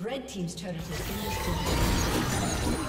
Red team's turret has been destroyed.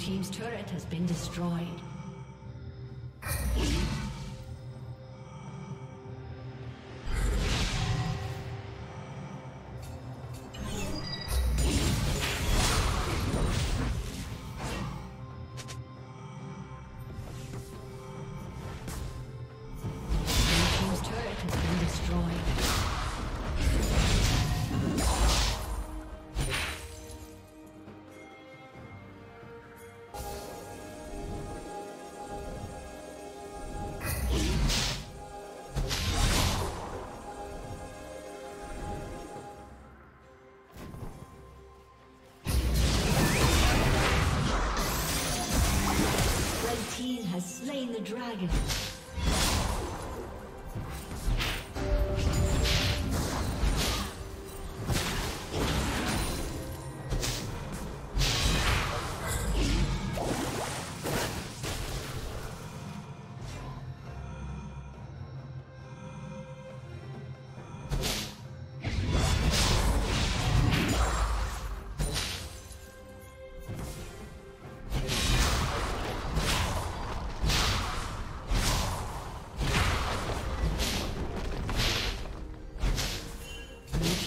Team's turret has been destroyed. The dragon.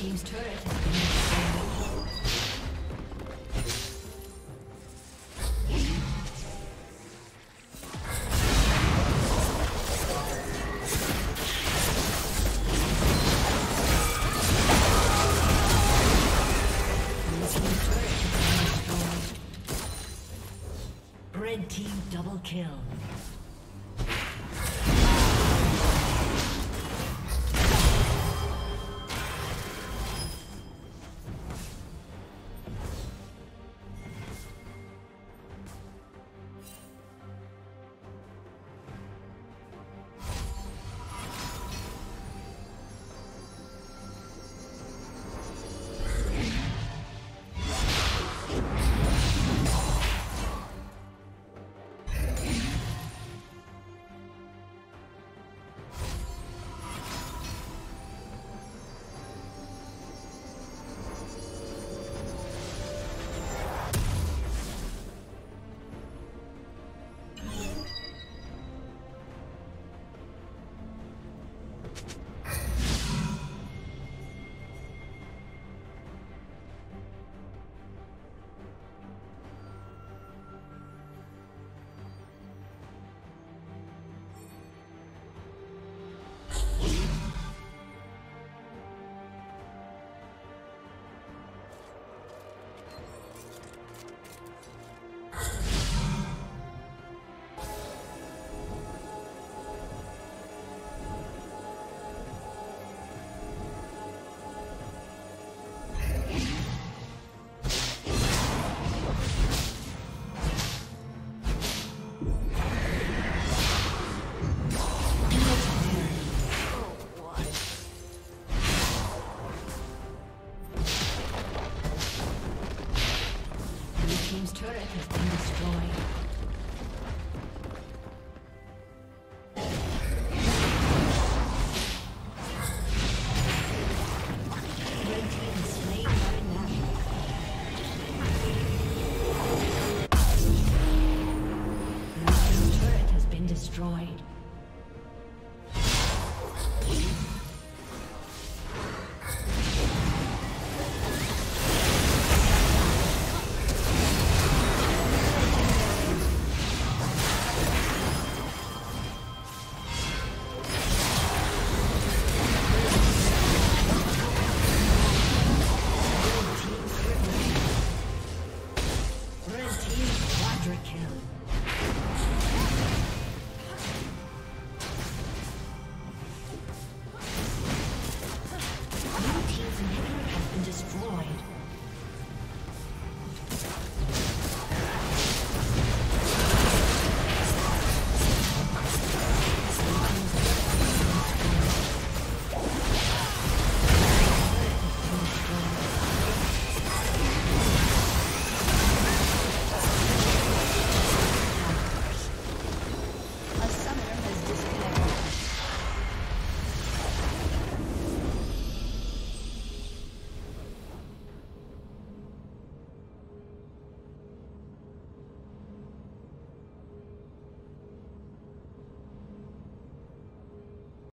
Team's turret has been